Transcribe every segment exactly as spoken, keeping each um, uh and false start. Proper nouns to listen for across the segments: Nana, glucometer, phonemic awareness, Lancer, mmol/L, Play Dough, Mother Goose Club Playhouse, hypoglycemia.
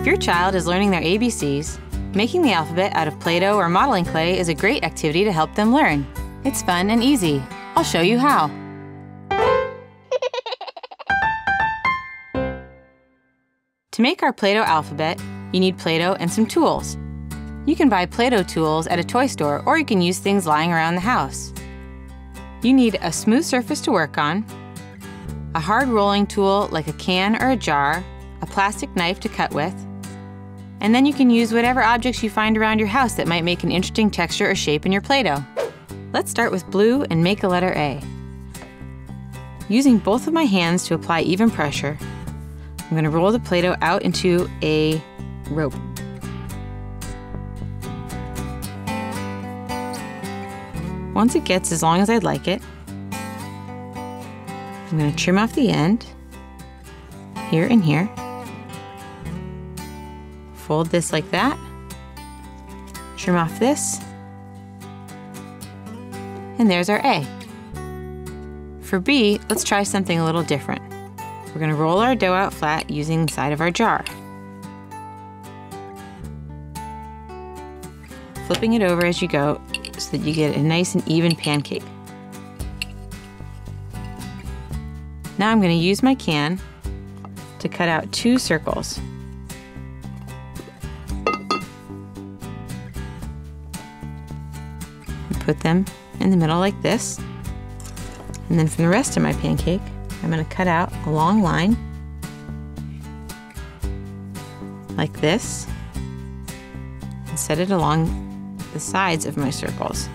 If your child is learning their A B Cs, making the alphabet out of Play-Doh or modeling clay is a great activity to help them learn. It's fun and easy. I'll show you how. To make our Play-Doh alphabet, you need Play-Doh and some tools. You can buy Play-Doh tools at a toy store, or you can use things lying around the house. You need a smooth surface to work on, a hard rolling tool like a can or a jar, a plastic knife to cut with, and then you can use whatever objects you find around your house that might make an interesting texture or shape in your Play-Doh. Let's start with blue and make a letter A. Using both of my hands to apply even pressure, I'm going to roll the Play-Doh out into a rope. Once it gets as long as I'd like it, I'm going to trim off the end, here and here. Fold this like that, trim off this, and there's our A. For B, let's try something a little different. We're going to roll our dough out flat using the side of our jar, flipping it over as you go, so that you get a nice and even pancake. Now I'm going to use my can to cut out two circles. And put them in the middle like this. And then from the rest of my pancake, I'm going to cut out a long line like this and set it along the sides of my circles.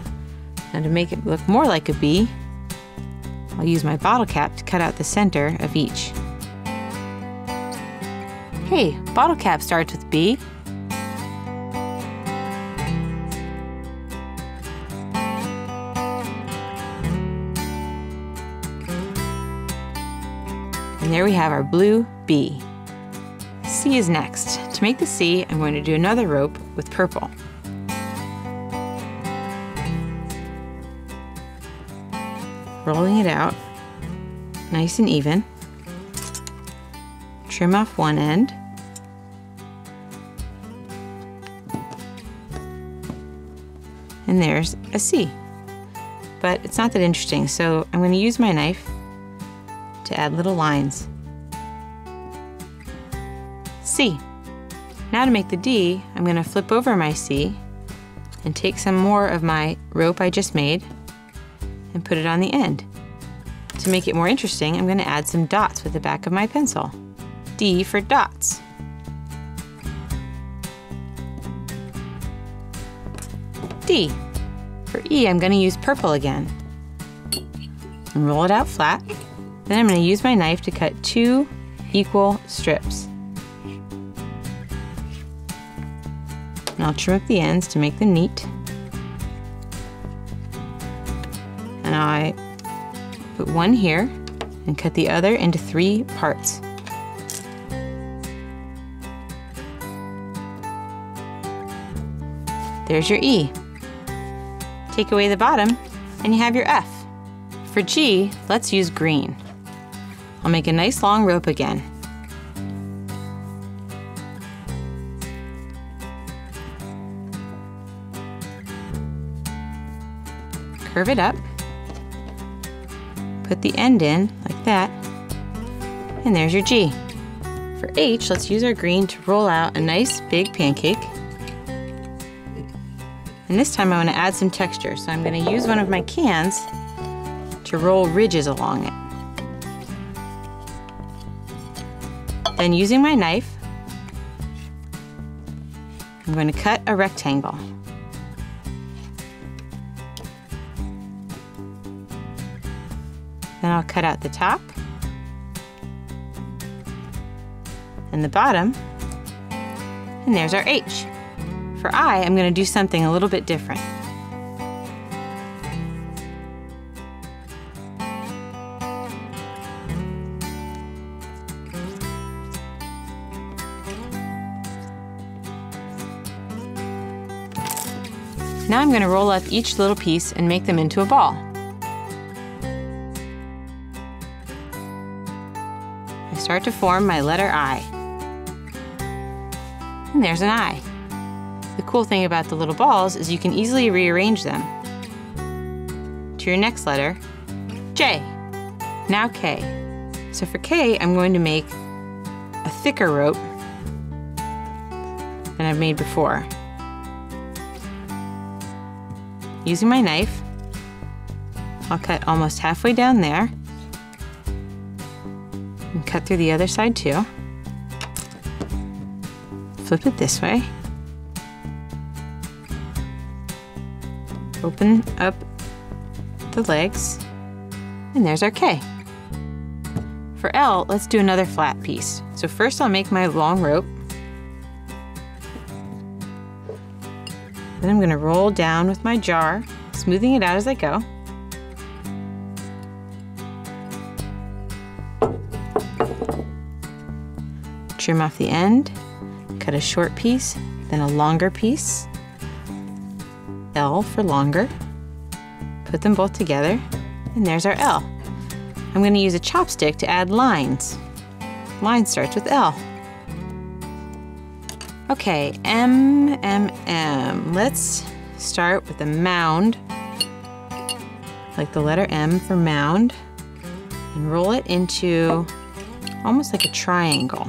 Now to make it look more like a B, I'll use my bottle cap to cut out the center of each. Hey, bottle cap starts with B. And there we have our blue B. C is next. To make the C, I'm going to do another rope with purple. Rolling it out, nice and even. Trim off one end. And there's a C. But it's not that interesting, so I'm going to use my knife to add little lines. C. Now to make the D, I'm going to flip over my C and take some more of my rope I just made and put it on the end. To make it more interesting, I'm going to add some dots with the back of my pencil. D for dots. D. For E, I'm going to use purple again. And roll it out flat. Then I'm going to use my knife to cut two equal strips. And I'll trim up the ends to make them neat. And I put one here and cut the other into three parts. There's your E. Take away the bottom and you have your F. For G, let's use green. I'll make a nice long rope again. Curve it up. Put the end in, like that, and there's your G. For H, let's use our green to roll out a nice big pancake. And this time I want to add some texture, so I'm going to use one of my cans to roll ridges along it. Then using my knife, I'm going to cut a rectangle. Then I'll cut out the top and the bottom, and there's our H. For I, I'm going to do something a little bit different. Now I'm going to roll up each little piece and make them into a ball. Start to form my letter I. and there's an eye. The cool thing about the little balls is you can easily rearrange them. To your next letter, J. Now K. So for K, I'm going to make a thicker rope than I've made before. Using my knife, I'll cut almost halfway down there and cut through the other side too. Flip it this way. Open up the legs, and there's our K. For L, let's do another flat piece. So first I'll make my long rope. Then I'm gonna roll down with my jar, smoothing it out as I go. Trim off the end, cut a short piece, then a longer piece. L for longer. Put them both together, and there's our L. I'm going to use a chopstick to add lines. Line starts with L. Okay, M, M, M. Let's start with a mound, like the letter M for mound, and roll it into almost like a triangle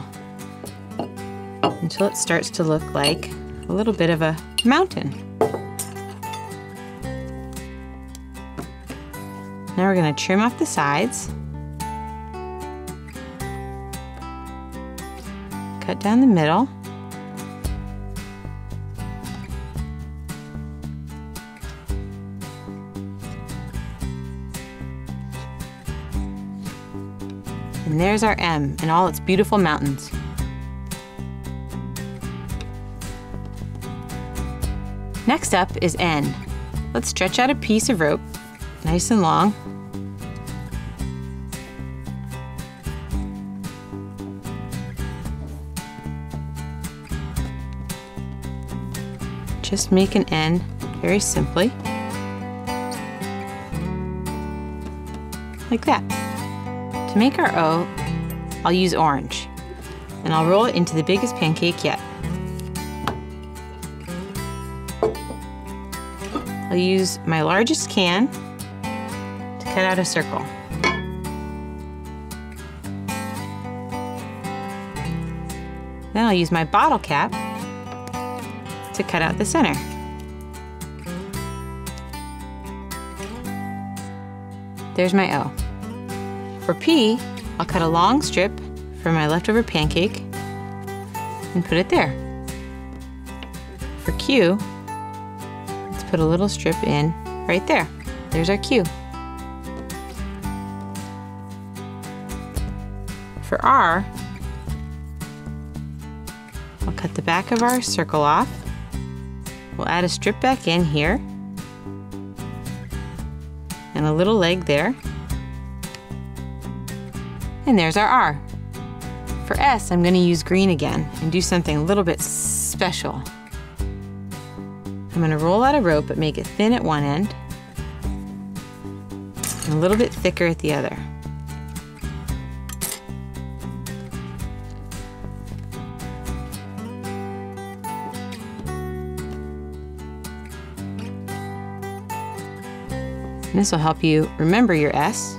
until it starts to look like a little bit of a mountain. Now we're going to trim off the sides, cut down the middle, and there's our M and all its beautiful mountains. Next up is N. Let's stretch out a piece of rope, nice and long. Just make an N very simply, like that. To make our O, I'll use orange, and I'll roll it into the biggest pancake yet. I'll use my largest can, cut out a circle. Then I'll use my bottle cap to cut out the center. There's my O. For P, I'll cut a long strip from my leftover pancake and put it there. For Q, let's put a little strip in right there. There's our Q. For R, I'll cut the back of our circle off. We'll add a strip back in here and a little leg there. And there's our R. For S, I'm going to use green again and do something a little bit special. I'm going to roll out a rope but make it thin at one end and a little bit thicker at the other. This will help you remember your S,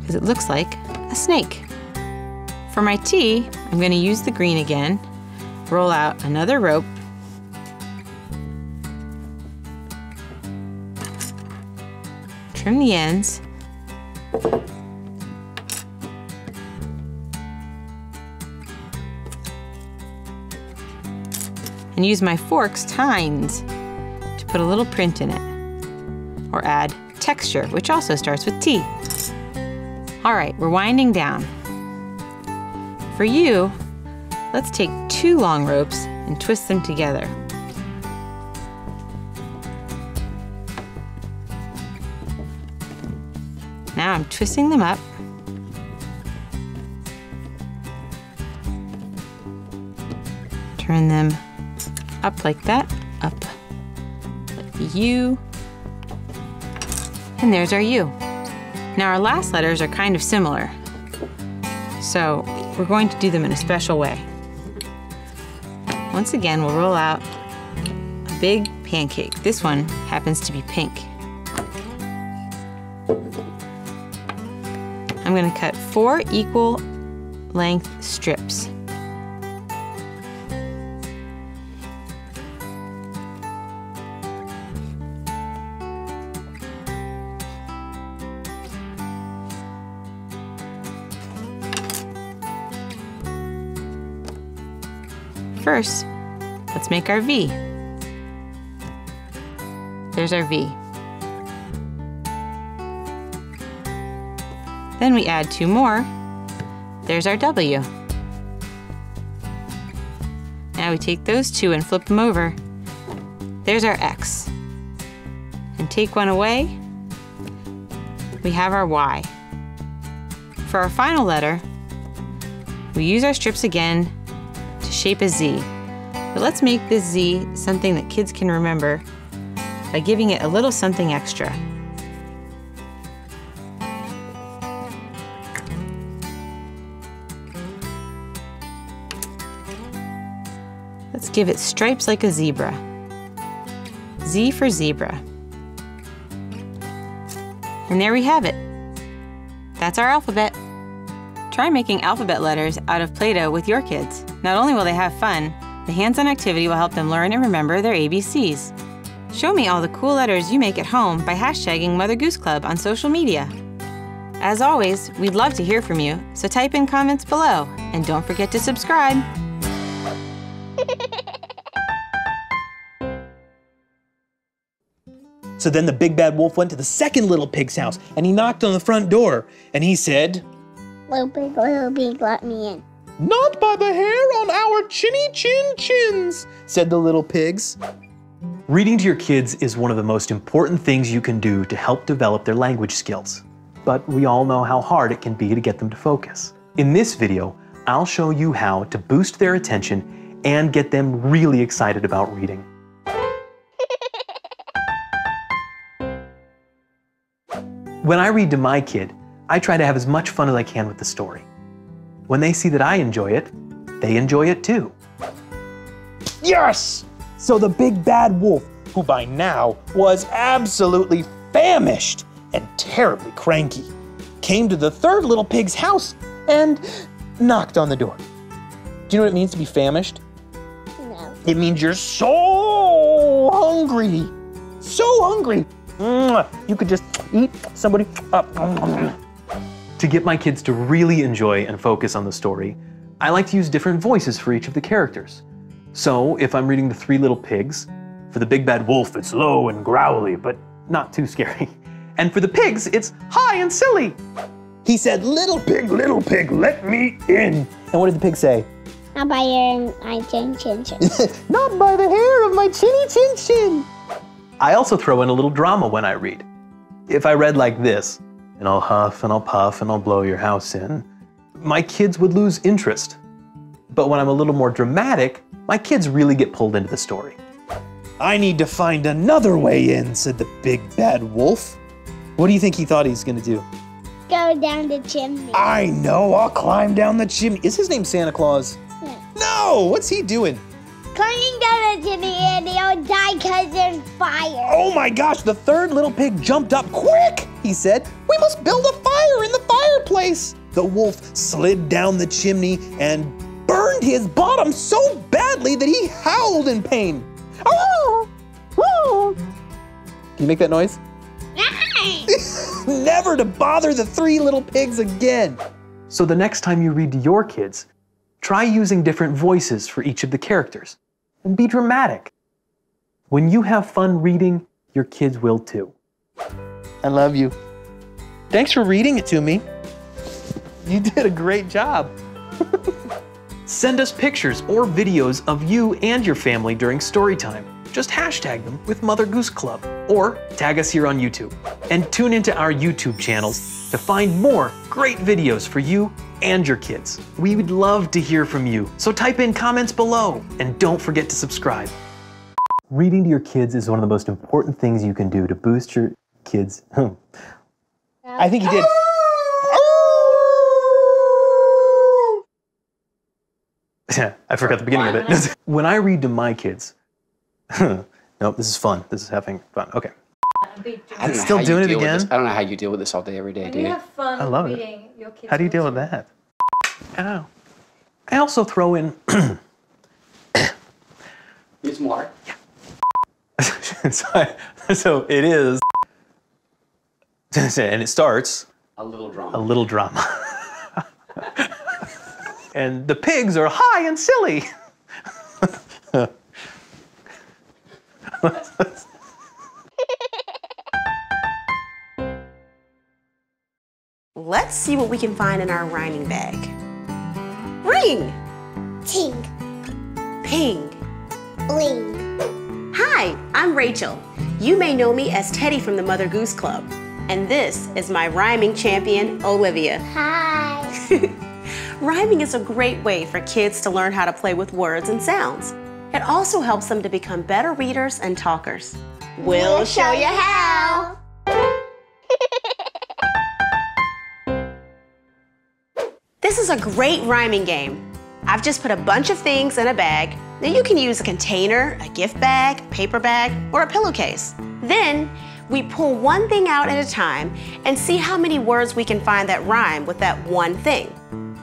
because it looks like a snake. For my T, I'm going to use the green again, roll out another rope, trim the ends, and use my fork's tines to put a little print in it, or add texture, which also starts with T. All right, we're winding down. For U, let's take two long ropes and twist them together. Now I'm twisting them up. Turn them up like that, up. U. And there's our U. Now our last letters are kind of similar, so we're going to do them in a special way. Once again, we'll roll out a big pancake. This one happens to be pink. I'm going to cut four equal length strips. First, let's make our V. There's our V. Then we add two more. There's our W. Now we take those two and flip them over. There's our X. And take one away. We have our Y. For our final letter, we use our strips again to shape a Z. But let's make this Z something that kids can remember by giving it a little something extra. Let's give it stripes like a zebra. Z for zebra. And there we have it. That's our alphabet. Try making alphabet letters out of Play-Doh with your kids. Not only will they have fun, the hands-on activity will help them learn and remember their A B Cs. Show me all the cool letters you make at home by hashtagging Mother Goose Club on social media. As always, we'd love to hear from you, so type in comments below and don't forget to subscribe. So then the big bad wolf went to the second little pig's house and he knocked on the front door and he said, "Little pig, little pig, let me in." "Not by the hair on our chinny chin chins," said the little pigs. Reading to your kids is one of the most important things you can do to help develop their language skills. But we all know how hard it can be to get them to focus. In this video, I'll show you how to boost their attention and get them really excited about reading. When I read to my kid, I try to have as much fun as I can with the story. When they see that I enjoy it, they enjoy it too. Yes! So the big bad wolf, who by now was absolutely famished and terribly cranky, came to the third little pig's house and knocked on the door. Do you know what it means to be famished? No. It means you're so hungry, so hungry. You could just eat somebody up. To get my kids to really enjoy and focus on the story, I like to use different voices for each of the characters. So if I'm reading The Three Little Pigs, for the big bad wolf, it's low and growly, but not too scary. And for the pigs, it's high and silly. He said, "Little pig, little pig, let me in." And what did the pig say? "Not by my chin chin chin." "Not by the hair of my chinny chin chin." I also throw in a little drama when I read. If I read like this, "And I'll huff and I'll puff and I'll blow your house in," my kids would lose interest. But when I'm a little more dramatic, my kids really get pulled into the story. "I need to find another way in," said the big bad wolf. What do you think he thought he's gonna do? Go down the chimney. "I know, I'll climb down the chimney." Is his name Santa Claus? No. No, what's he doing? Climbing down the chimney and they'll die because there's fire. Oh my gosh, the third little pig jumped up. "Quick," he said, "we must build a fire in the fireplace." The wolf slid down the chimney and burned his bottom so badly that he howled in pain. Oh, oh. Can you make that noise? Never to bother the three little pigs again. So the next time you read to your kids, try using different voices for each of the characters. And be dramatic. When you have fun reading, your kids will too. I love you. Thanks for reading it to me. You did a great job. Send us pictures or videos of you and your family during story time. Just hashtag them with Mother Goose Club or tag us here on YouTube. And tune into our YouTube channels to find more great videos for you and your kids. We would love to hear from you, so type in comments below and don't forget to subscribe. Reading to your kids is one of the most important things you can do to boost your kids. I think he did. I forgot the beginning of it. When I read to my kids, nope, this is fun. This is having fun. Okay. I'm still doing it again. I don't know how you deal with this all day, every day, do you? You have fun I love reading it. Your kids. How do you deal with that? Oh. I also throw in. It's more. Yeah. so, I, so it is. And it starts. A little drama. A little drama. And the pigs are high and silly. Let's see what we can find in our rhyming bag. Ring. Ting. Ping. Bling. Hi, I'm Rachel. You may know me as Teddy from the Mother Goose Club. And this is my rhyming champion, Olivia. Hi. Rhyming is a great way for kids to learn how to play with words and sounds. It also helps them to become better readers and talkers. We'll, we'll show you how. This is a great rhyming game. I've just put a bunch of things in a bag. Now you can use a container, a gift bag, a paper bag, or a pillowcase. Then we pull one thing out at a time and see how many words we can find that rhyme with that one thing.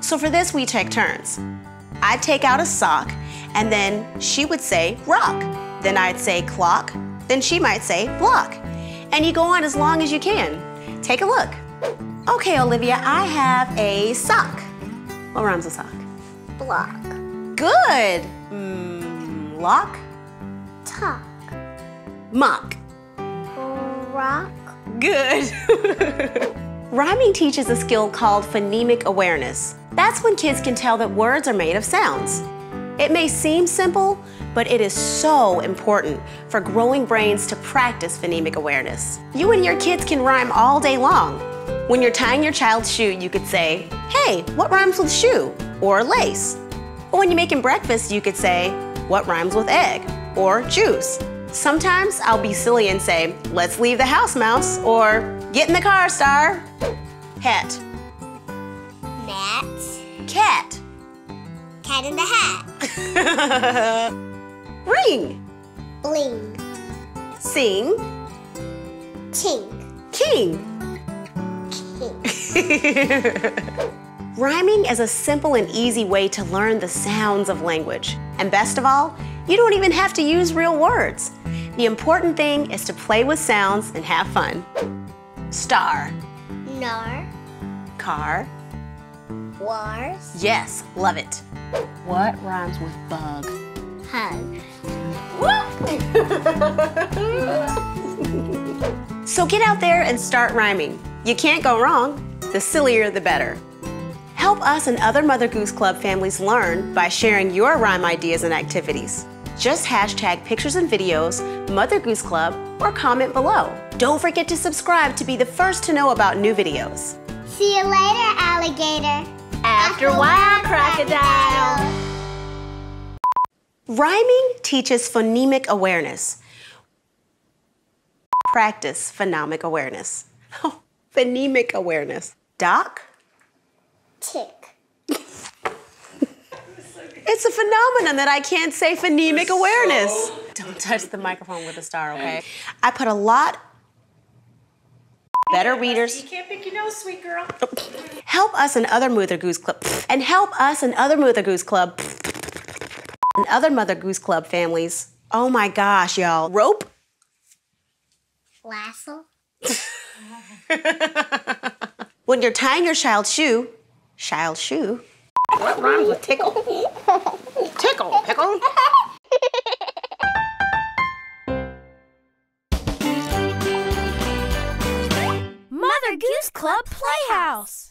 So for this, we take turns. I'd take out a sock, and then she would say rock. Then I'd say clock. Then she might say block. And you go on as long as you can. Take a look. Okay, Olivia, I have a sock. What rhymes with sock? Block. Good. Mm, lock. Talk. Mock. Rock. Good. Rhyming teaches a skill called phonemic awareness. That's when kids can tell that words are made of sounds. It may seem simple, but it is so important for growing brains to practice phonemic awareness. You and your kids can rhyme all day long. When you're tying your child's shoe, you could say, hey, what rhymes with shoe? Or lace. Or when you're making breakfast, you could say, what rhymes with egg? Or juice. Sometimes I'll be silly and say, let's leave the house, mouse, or get in the car, star. Hat. Mat. Cat. Cat in the hat. Ring. Bling. Sing. King. King. King. Rhyming is a simple and easy way to learn the sounds of language. And best of all, you don't even have to use real words. The important thing is to play with sounds and have fun. Star. Nar. Car. Wars. Yes, love it. What rhymes with bug? Hug. So get out there and start rhyming. You can't go wrong. The sillier, the better. Help us and other Mother Goose Club families learn by sharing your rhyme ideas and activities. Just hashtag pictures and videos, Mother Goose Club, or comment below. Don't forget to subscribe to be the first to know about new videos. See you later, alligator. After, After a while, crocodile. Rhyming teaches phonemic awareness. Practice phonemic awareness. Oh, phonemic awareness. Doc? Tick. It's a phenomenon that I can't say phonemic so... awareness. Don't touch the microphone with a star, okay? I put a lot better readers. You can't pick your nose, sweet girl. Help us and other Mother Goose Club and help us and other Mother Goose Club and other Mother Goose Club families. Oh my gosh, y'all! Rope. Lasso. When you're tying your child's shoe. Child shoe. What rhymes with tickle? Tickle, pickle. Mother Goose Club Playhouse.